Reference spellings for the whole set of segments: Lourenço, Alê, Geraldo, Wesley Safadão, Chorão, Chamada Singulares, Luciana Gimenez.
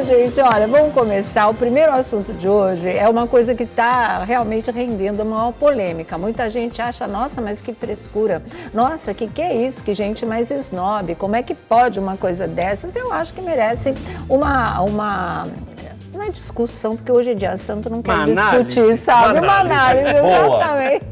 Então, gente, olha, vamos começar. O primeiro assunto de hoje é uma coisa que está realmente rendendo a maior polêmica. Muita gente acha, nossa, mas que frescura. Nossa, que é isso? Que gente mais snob. Como é que pode uma coisa dessas? Eu acho que merece uma não é discussão, porque hoje é dia santo, não quero discutir, sabe? Uma análise, exatamente.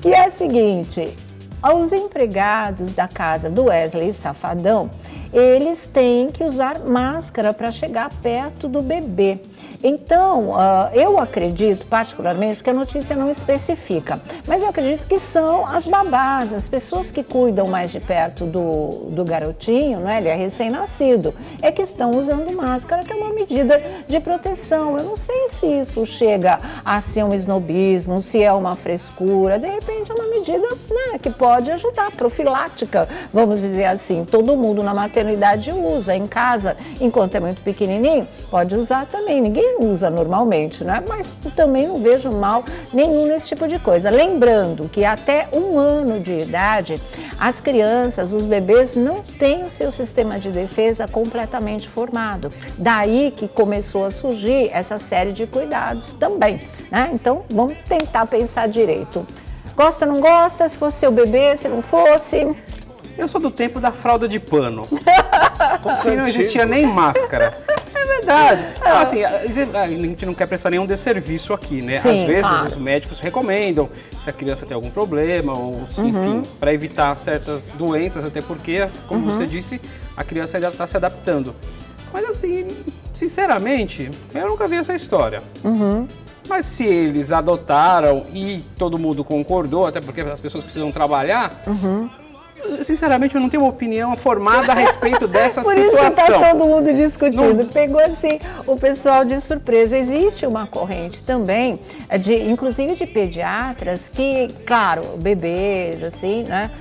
Que é a seguinte... Aos empregados da casa do Wesley Safadão, eles têm que usar máscara para chegar perto do bebê. Então, eu acredito, particularmente, porque a notícia não especifica, mas eu acredito que são as babás, as pessoas que cuidam mais de perto do garotinho, né? Ele é recém-nascido, é que estão usando máscara, que é uma medida de proteção. Eu não sei se isso chega a ser um esnobismo, se é uma frescura, de repente é uma medida, né, que pode ajudar, profilática, vamos dizer assim. Todo mundo na maternidade usa, em casa, enquanto é muito pequenininho, pode usar também, ninguém usa normalmente, né? Mas também não vejo mal nenhum nesse tipo de coisa. Lembrando que até 1 ano de idade, as crianças, os bebês não têm o seu sistema de defesa completamente formado. Daí que começou a surgir essa série de cuidados também, né? Então, vamos tentar pensar direito. Gosta, não gosta? Se fosse seu bebê, se não fosse... Eu sou do tempo da fralda de pano. Como se não existia nem máscara. É verdade. Assim, a gente não quer prestar nenhum desserviço aqui, né? Sim, às vezes, claro, os médicos recomendam se a criança tem algum problema, ou se, enfim, para evitar certas doenças, até porque, como você disse, a criança ainda está se adaptando. Mas assim, sinceramente, eu nunca vi essa história. Mas se eles adotaram e todo mundo concordou, até porque as pessoas precisam trabalhar... Sinceramente, eu não tenho uma opinião formada a respeito dessa situação. Por isso que está todo mundo discutindo. Pegou assim o pessoal de surpresa. Existe uma corrente também, inclusive de pediatras, que, claro, bebês, assim, né,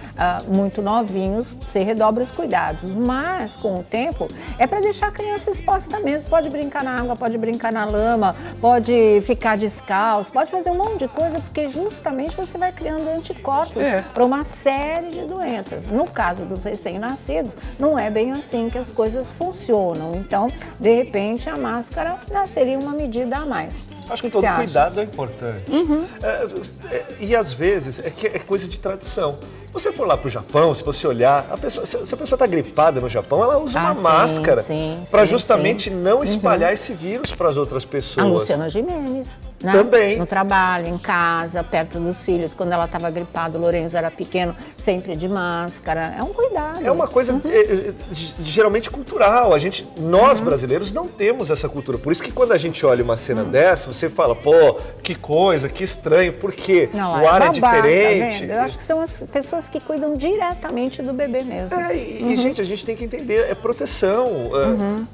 muito novinhos, se redobra os cuidados. Mas, com o tempo, é para deixar a criança exposta mesmo. Pode brincar na água, pode brincar na lama, pode ficar descalço, pode fazer um monte de coisa, porque justamente você vai criando anticorpos para uma série de doenças. No caso dos recém-nascidos, não é bem assim que as coisas funcionam. Então, de repente, a máscara seria uma medida a mais. Acho que todo cuidado é importante. E às vezes, é coisa de tradição. Se você for lá para o Japão, se você olhar, se a pessoa está gripada no Japão, ela usa uma máscara para justamente não espalhar esse vírus para as outras pessoas. A Luciana Gimenez, né? Também. No trabalho, em casa, perto dos filhos. Quando ela estava gripada, o Lourenço era pequeno, sempre de máscara. É um cuidado. É uma coisa geralmente cultural. Nós brasileiros não temos essa cultura. Por isso que quando a gente olha uma cena dessa, você fala, pô, que coisa, que estranho, porque o ar é diferente. Tá, eu acho que são as pessoas que cuidam diretamente do bebê mesmo. E, gente, a gente tem que entender, é proteção.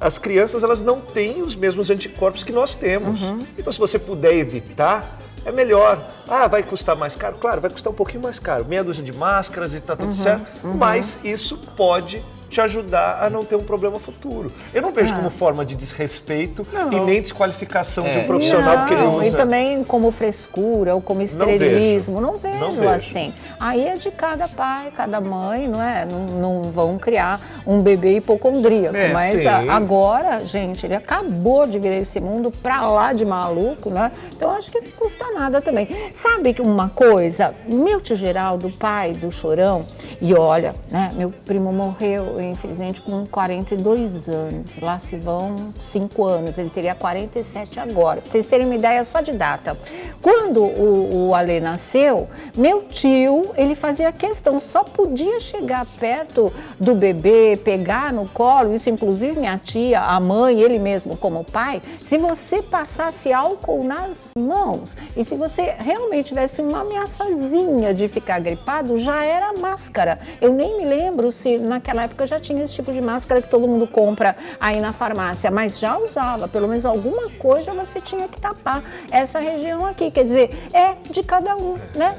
As crianças, elas não têm os mesmos anticorpos que nós temos. Então, se você puder evitar, é melhor. Ah, vai custar mais caro? Claro, vai custar um pouquinho mais caro. Meia dúzia de máscaras e tá tudo certo. Mas isso pode te ajudar a não ter um problema futuro. Eu não vejo como forma de desrespeito e nem desqualificação de um profissional porque ele usa. E também como frescura ou como estrelismo. Não vejo assim. Aí é de cada pai, cada mãe, não é? Não vão criar um bebê hipocondríaco. Mas agora, gente, ele acabou de vir esse mundo pra lá de maluco, né? Então acho que não custa nada também. Sabe uma coisa? Meu tio Geraldo, pai do Chorão, e olha, né? Meu primo morreu infelizmente com 42 anos, lá se vão 5 anos, ele teria 47 agora. Pra vocês terem uma ideia só de data. Quando o Alê nasceu, meu tio, ele fazia questão, só podia chegar perto do bebê, pegar no colo, isso inclusive minha tia, a mãe, ele mesmo como pai, se você passasse álcool nas mãos e se você realmente tivesse uma ameaçazinha de ficar gripado, já era máscara. Eu nem me lembro se naquela época já tinha esse tipo de máscara que todo mundo compra aí na farmácia, mas já usava, pelo menos alguma coisa você tinha que tapar essa região aqui, quer dizer, é de cada um, né?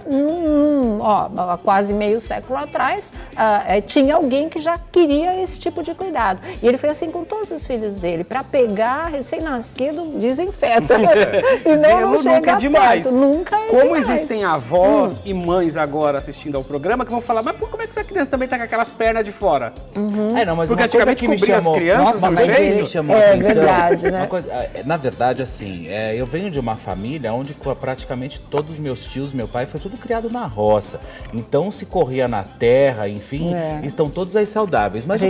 Ó, quase meio século atrás, tinha alguém que já queria existia esse tipo de cuidado. E ele foi assim com todos os filhos dele. Para pegar recém-nascido, desinfeta. E não chega nunca é demais. Nunca é como demais. Existem avós e mães agora assistindo ao programa que vão falar, mas pô, como é que essa criança também tá com aquelas pernas de fora? Uhum. É, não, mas porque antigamente que cobria as crianças, nossa, mas ele chamou a atenção. Verdade, né? Na verdade, assim, eu venho de uma família onde praticamente todos os meus tios, meu pai, foi tudo criado na roça. Então se corria na terra, enfim, estão todos aí saudáveis. Mas o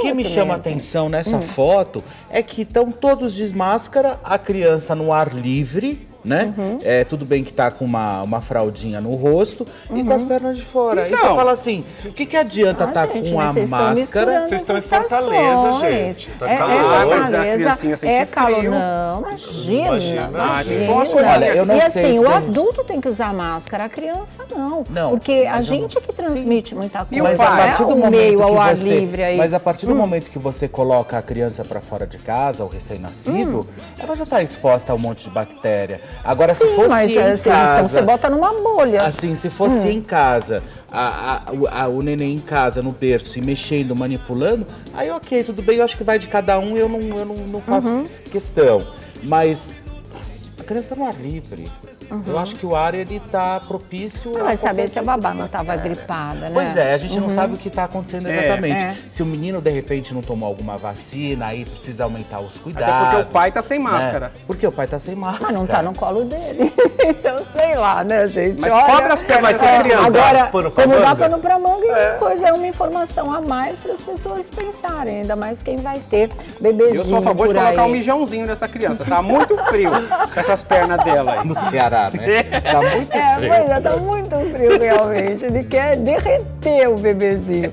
que me chama a atenção nessa foto é que estão todos de máscara, a criança no ar livre, né? Uhum. É, tudo bem que tá com uma fraldinha no rosto e com as pernas de fora. Então, e você fala assim, o que adianta tá com a máscara? Vocês estão em Fortaleza, gente. Tá calor, não, imagina. Olha, eu não sei, o adulto tem que usar máscara, a criança não. Porque a gente que transmite muita coisa, mas a partir do momento ao ar livre aí. Mas a partir do momento que você coloca a criança pra fora de casa, o recém-nascido, ela já tá exposta a um monte de bactéria. Agora, sim, se fosse em casa... Então você bota numa bolha. Assim, se fosse em casa, o neném em casa, no berço, e mexendo, manipulando, aí ok, tudo bem, eu acho que vai de cada um, eu não faço questão. Mas a criança tá no ar livre. Uhum. Eu acho que o ar, ele tá propício... Mas vai saber se a babá não tava gripada, né? Pois é, a gente não sabe o que tá acontecendo exatamente. É. Se o menino, de repente, não tomou alguma vacina, aí precisa aumentar os cuidados. Até porque o pai tá sem máscara. Né? Porque o pai tá sem máscara. Mas não tá no colo dele. Então, sei lá, né, gente? Mas olha, cobra as pernas da criança. Agora, como dá pano pra manga, é uma informação a mais para as pessoas pensarem. Ainda mais quem vai ter bebezinho. Eu sou a favor de colocar um mijãozinho nessa criança. Tá muito frio com essas pernas dela aí. No Ceará. Né? Tá muito frio. Pois é, tá muito frio realmente. Ele quer derreter o bebezinho.